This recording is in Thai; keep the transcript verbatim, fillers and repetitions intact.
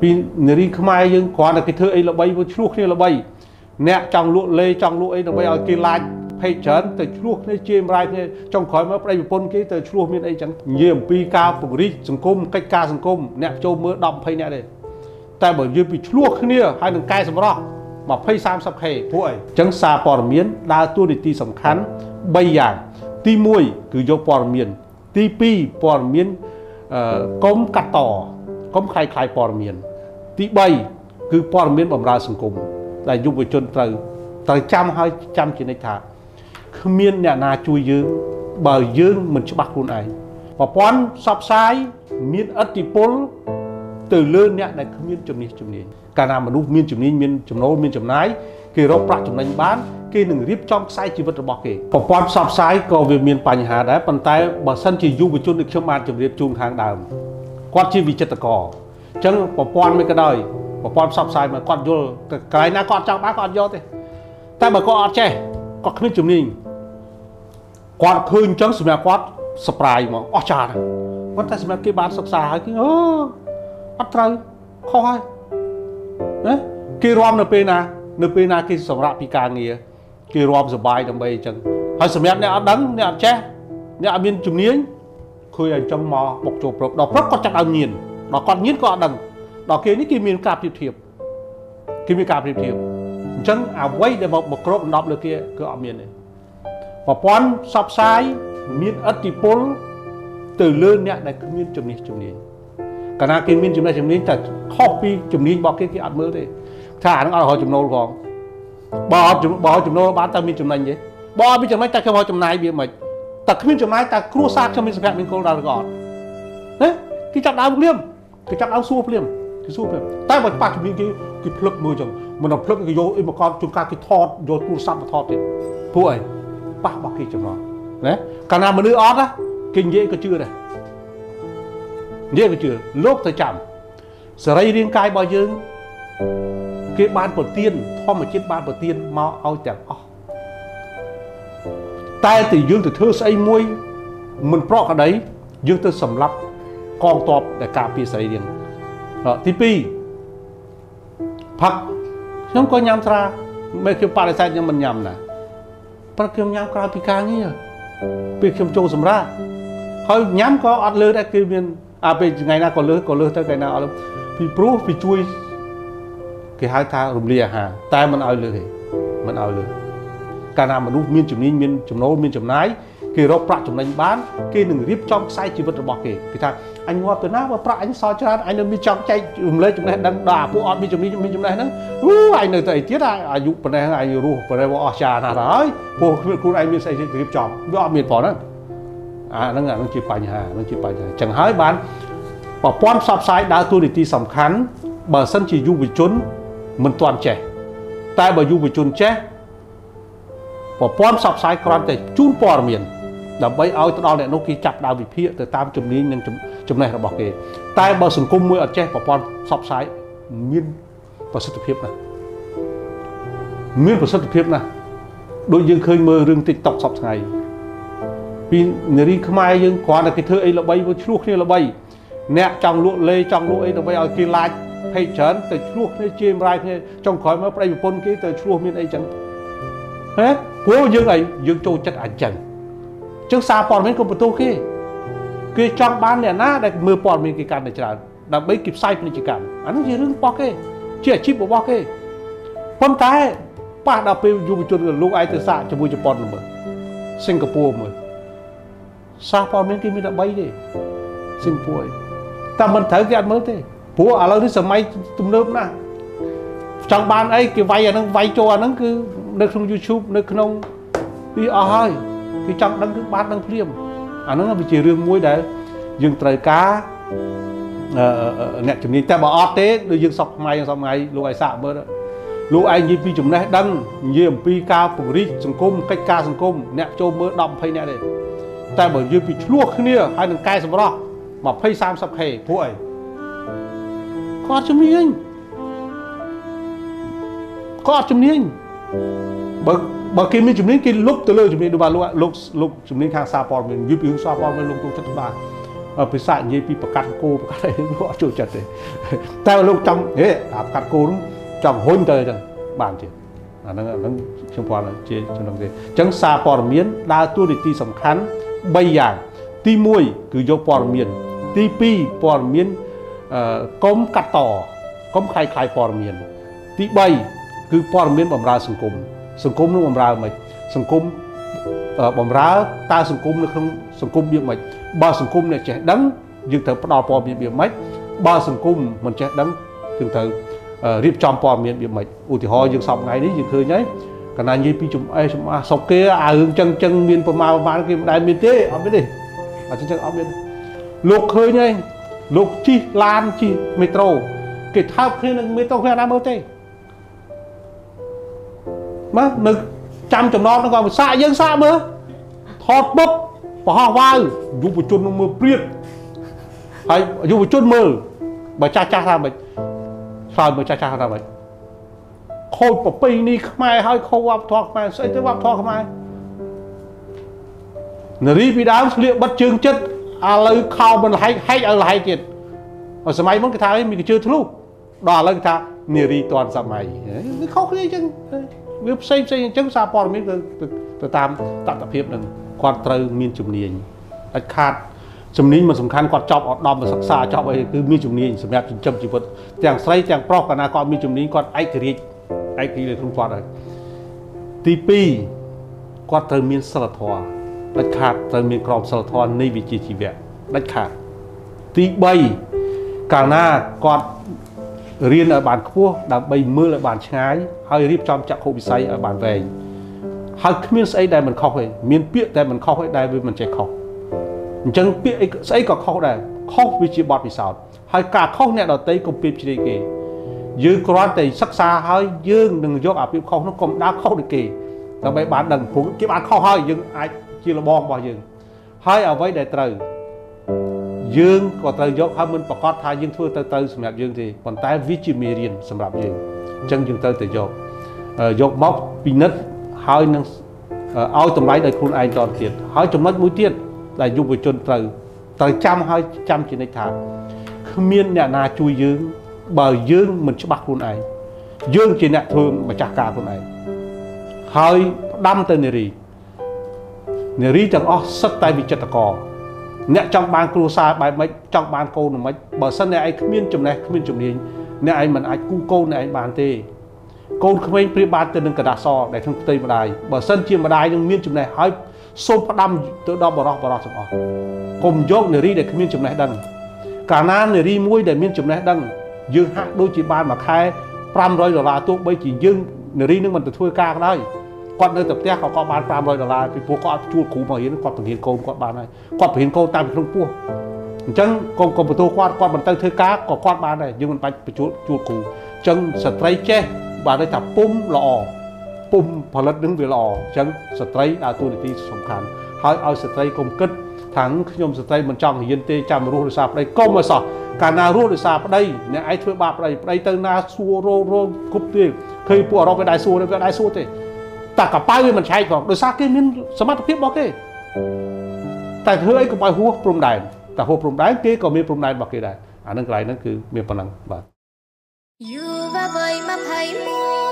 ปีนรีขมายยังก่อนกิเธอไอ้ละใบมันชุกนี่ละใบเนี่ยจังลุ่ยเลยจังลุ่ยไอ้ละใบเอากีฬาให้ฉันแต่ชุกในเจมไรเนี่ยจังคอยมาไปปนกี้แต่ชุกมีไอ้จังเยี่ยมปีกาปุ่งรีสังคมใกล้กาสังคมเนี่ยโจมเมื่อดำให้เนี่ยเลยแต่แบบยืมปีชุกเนี่ยให้หนึ่งกายสำรองมาให้สามสับให้พวยจังซาปอร์เมียนดาตัวดิตีสำคัญใบอย่างตีมวยคือยกปอร์เมียนตีปีปอร์เมียนก้มกัดต่อก้มคลายคลายปอร์เมียนตีใบคือปอร์เมียนบำราสังคมแต่ยุบไปจนเตยเตยจำให้จำจินในถาคือเมียนเนี่ยนาจุยยืมเบอร์ยืมมันจะบักคนไหนพอป้อนซับไซเมียนอัติพลตื่นเลื่อนเนี่ยในคือเมียนจุ่มนี้จุ่มนี้การนำมนุษย์เมียนจุ่มนี้เมียนจุ่มโน้เมียนจุ่มไหนคือเราปรับจุ่มในบ้านคือหนึ่งรีบจ้องไซชีวิตระบอกเองพอป้อนซับไซก็เวียนเมียนปัญหาได้ปัญไตบะสันจียุบไปจนอีกชั่วโมงจุ่มเรียบจุ่มทางดำกอดชีวิตจัตกอจังปปอนไม่ก็ได้ปปอนซับไซมากอดโยไกลนะกอดจังบ้ากอดโยเตแต่เมื่อก็อดเช่ก็ขึ้นจุ่มนิ่งกอดคืนจังสมัยกอดสปรายมองอจาร์วันที่สมัยกี่บาทศึกษาให้คือเอออัตราข้อให้เนี่ยกี่รอมเนเปนาเนเปนากี่สำหรับปีการเงี้ยกี่รอมสบายดังใบจังให้สมัยเนี่ยอัดดังเนี่ยอัดเช่เนี่ยอัดมินจุ่มนิ่งคืออย่างจังมอปกโจปรดอกพระก็จังอันยินดอกก้อนยิ้นก็ดังดอกเกนี่กิมีกาบเทียบกิมีกาบเทียบฉันเอาไว้ได้บอกบอกครบนับเลยเกี่ยก็เอาเมียนเลยพอป้อนซับไซมีอัติพลตื่นเลื่อนเนี่ยในมีจุ่มนี้จุ่มนี้ขณะกินมีจุ่มนี้จุ่มนี้แต่ข้อปีจุ่มนี้บอกเกี่ยอัดมือเลยทหารเอาหอยจุ่มโนของบ่อจุ่มบ่อจุ่มโนบ้านแต่มีจุ่มนั้นเยอะบ่อมีจุ่มนั้นแต่แค่บ่อจุ่มนายเบี้ยมาแต่มีจุ่มนายแต่ครูซากจะมีสเปกมีโกลาก่อนเนี่ยที่จับดาวเรื่องคือจับเอาสู้เปลี่ยนคือสู้เปลี่ยนแต่บนปากจุดนี้คือคือพลึบมือจังมันเอาพลึบก็โยอุปกรณ์จุดการคือทอดโยนปูซ้ำมาทอดเนี่ยผู้ไอ้ปากบอกกี่จังหวะนะการนำมันเลือดออสนะกินเยอะก็เชื่อเลยเยอะก็เชื่อโรคจะจำสไลด์เรียงกายบ่อยยืนเก็บบานปวดเตี้ยนท่อมาเช็ดบานปวดเตี้ยนมาเอาจากอ๋อแต่ตียืนถือเธอใส่มวยมันเพราะอะไรยืนเธอสำลักกองตอบแต่กาปีใส่เดียงที่ปีผักน้ำก็ยำตราไม่เคี่ยวปลาใส่ยังมันยำนะปลาเคี่ยวยำกราปีกางี้ปีเคี่ยวโจสมราเขายำก็อัดเลือดได้คือเป็นอาเป็นไงนะก็เลือดก็เลือดถ้าไงนะเอาแล้วปีปลุกปีช่วยคือหายทางรุมเรียหาแต่มันเอาเลยมันเอาเลยการนำมนุษย์มีจุดนี้มีจุดโน้มีจุดไหนคือเราปรับจุดในบ้านคือหนึ่งรีบจ้องไซชีวิตระบอกเองคือทางอันว่าเป็นหน้าว่าปรับอันซอยจานอันนั้นมีจ้องใจอุ่มเลยจุดไหนดังด่าผู้อ่อนมีจุดนี้มีจุดไหนนั้นอู้อันนั้นแต่อีกทีได้อายุปนัยอายุรู้ปนัยว่าอาชาหน้าร้ายพวกคุณไอ้มีไซชีวิตรีบจ้องไม่อ่อนมีพอนั้นอ่านั่นไงนั่นจีบปัญหานั่นจีบปัญหาจังหายบ้านปอบป้อนซับไซด์ดาวตัวดิตีสำคัญบ่สันจียูบิจุนมันตอนแจแต่บ่ยูบิจุนแจพอป้อนซับไซด์กรอนแต่จูนปอร์เมียนดับใบเอาตอนเนี่ยนกกีจับดาววิพีแต่ตามจุดนี้ยังจุดไหนเราบอกเองแต่บางสังคมมืออัดแจ้งปอนซับไซด์มีนประสิทธิภาพนะมีนประสิทธิภาพนะโดยยังเคยมือเรื่องติดตกสับไงปีนรีขมายยังก่อนแต่กิเธอไอ้ละใบมันชุกนี่ละใบเนี่ยจังลุ่ยเลยจังลุ่ยดับใบเอากีฬาให้ฉันแต่ชุกในเจมไรเนี่ยจังคอยมาไปปนกี้แต่ชุกมีนไอ้จังเฮ้ยพวกยังไงยังโจจัดอันจังจังซาปอนเป็นคนประตูขี้คือจังบ้านเนี่ยนะได้มือปอนมีกิจการในจราดับเบิ้ลกิบไซเป็นกิจการอันนั้นคือเรื่องปอกเก้เชื่อชิบบอกเก้ปนตายป้าดาวไปอยู่จนกับลูกไอเตอร์ซาจะบุยจะปอนเหมือนสิงคโปร์เหมือนซาปอนเป็นกิมีดับเบิ้ลดิสิงคโปร์แต่มันถ่ายกันเหมือนเต้พวกอะไรที่สมัยตุ่มเริ่มนะจังบ้านไอ้กิไวอันนั้นไวโจอันนั้นคือในช่องยูทูบในขนมอีอาไฮคือจังดังบ้านดังเพียมอันนั้นเป็นเรื่องมวยได้ยังไตรกาเนี่ยจุดนี้แต่บอกออเต้โดยยังสอบไงยังสอบไงลูกไอ้สามเบอร์ลูกไอ้ยี่ปีจุดนี้ดังเยี่ยมปีกาปุ่งรีสังคมใกล้กาสังคมเนี่ยโจมเบอร์ดำให้เนี่ยเลยแต่บอกยี่ปีชั่วขึ้นเนี่ยให้หนึ่งกายสำรองมาให้สามสับให้พวยก็จุดนี้ก็จุดนี้บางบางทีมีจุดนี้กินลุกตัวเลยจุดนี้ดูบาลูกลุกลุกจุดนี้ทางซาปอร์มันยุบยุบซาปอร์มันลงตรงชั้นบา ไปใส่ยีปีประกันกูประกันอะไรก็จุดจัดเลยแต่ลูกจังเฮ้ยประกันกูจังหุ่นเตยจังบ้านจีนั่นนั่นเชียงพอนเจจังนั่นเจจังซาปอร์เมียนลาตัวดิที่สำคัญใบอย่างที่มวยคือยกปอร์เมียนที่ปีปอร์เมียนก้มกัดต่อก้มคลายคลายปอร์เมียนที่ใบคือปอร์เมียนบำราสังคมสังคมนึกบำราไหมสังคมบำราตาสังคมนึกสังคมเยอะไหมบาสังคมเนี่ยเจ๊ดังยึดถือปอปอเมียนเยอะไหมบาสังคมมันเจ๊ดังยึดถือรีบจอมปอเมียนเยอะไหมอุทิศยึดสอบไงนี่ยึดเคยไงขณะนี้พี่จุ่มไอจุ่มอาสอบเกะอาอึงจังจังเมียนประมาณประมาณกี่ได้เมียนเต้เอาไปดิอาจจะจังเอาเมียนลูกเคยไงลูกจีลานจีเมโตรเกิดท้าเคยนึงเมโตรเคยน้ำเอาเต้มาหนึ่งจำจำนองนั่งก่อนสายยังสายมือถอดปุ๊บพอว่าอยู่ปุจุนมือเปรี้ยไอ้อยู่ปุจุนมือมาจ้าจ้าทำไปสายมาจ้าจ้าทำไปโคตรปปีนี่ทำไมให้เขาวับทอกมาใส่แต่วับทอกทำไมนรีพิดามเรียกบัดจึงจัดอะไรข่าวมันให้ให้อะไรจิตสมัยมันกระทาให้มีกระเจิดทะลุด่าเลยกระทาเนรีตอนสมัยเขาคือจังเว็บไซต์จังซาปอร์มิก็ตามตัดตะเพียบนั่นกวาดเตยมีจุ่มเนียนอัดขาดจุ่มนี้มันสำคัญกวาดจอบอดดอมมาศึกษาจอบไปคือมีจุ่มเนียนสำหรับจำจีบแต่งไซต์แต่งปลอกกันนะก็มีจุ่มนี้กวาดไอทีไอทีเลยทุกกวาดเลยทีปีกวาดเตยมีสลัดทออัดขาดเตยมีกรอบสลัดทอในวิจิตรชีวิตอัดขาดทีใบกลางหน้ากวาดเรียนบานขั้วดับใบมือและบานช้ายให้รีบจอมจักโคบิไซบานแวงให้มีไซได้มันเข้าไปมีเปี้ยได้มันเข้าไปได้มันจะเข้าจังเปี้ยไซก็เข้าได้เข้าวิจิบอดวิสาวให้กาเข้าเนี่ยเราเตยกบปีบชีเกยืนกรอนแต่สักษาให้ยืนหนึ่งยกอาบปีบเข้าน้องกลมดาเข้าดีเกแต่ใบบานดังผมกีบานเข้าให้ยืนไอจีระบองบ่ยืนให้เอาไว้ได้เตยยืงก็เตยยกให้มันประกอบทายยืงทั่วเตยเตยสำหรับยืงที่ปนใต้วิจิเมรินสำหรับยืงจังยืงเตยแต่ยกยกม็อกปีนัดหายนั่งเอาตำไรได้คุณไอจอนเตียดหายจมนัดมุ้ยเตียดได้ยุบไปจนเตยเตยจำหายจำจีในถาดเมียนเนี่ยนาจุยยืงบ่ายยืงมันจะบักคุณไอยืงจีเนี่ยเธอมาจากกาคุณไอหายดั้มเตยเนรีเนรีจังอ๋อสัตย์ใจวิจตกอเนี่ยจังบานครูซาไปไม่จังบานโกนไม่บ่สันเนี่ยไอ้ขมิ้นจุ่มเนี่ยขมิ้นจุ่มนี้เนี่ยไอ้มันไอ้กู้โกนเนี่ยไอ้บานเต้โกนขมิ้นปริบานเต้หนึ่งกระดาษซอได้ทั้งเต้มาได้บ่สันเชี่ยมาได้ยังมิ้นจุ่มเนี่ยหายโซมประดำตัวดอกบ่รอกบ่รอกสมอกลมยกเนรีได้ขมิ้นจุ่มเนี่ยดังการนั้นเนรีมุ้ยได้มิ้นจุ่มเนี่ยดังยืงหักดูจีบานมาคายปรามร้อยดอลลาร์ตัวใบจียืงเนรีนึกมันจะช่วยกากได้กอดเนื้อตับเตี้ยเขากอดบานปลามลอยดาราไปปูกอดชูดขู่มาเห็นกอดถึงเห็นโกมกอดบานอะไรกอดเห็นโกมตามเป็นทั้งพวกจังกอมกอมประตูกอดกอดมันตั้งเทก้ากอดกอดบานอะไรยังมันไปไปชูดชูดขู่จังสไตร์เจ๊บานได้จับปุ่มหล่อปุ่มผลัดดึงไปหล่อจังสไตร์อาตัวที่สำคัญให้เอาสไตร์กลมกึศถังขยมสไตร์มันจ้องเห็นเตจามรู้หรือทราบได้ก็มาสอบการนารู้หรือทราบได้เนี่ยไอ้ช่วยบาปอะไรไปเติมนาซัวโรโรคุบเตี้ยเคยปวดเราไปได้ซัวไปได้ซัวเตแต่กับป้ายมันใช้ของโดยซากเกมินสามารถเพียบบอกเกแต่เธอไอ้กับป้ายหัวปรุงได้แต่หัวปรุงได้เกก็มีปรุงได้บอกเกได้อันนั้นไกลนั่นคือมีพลังบา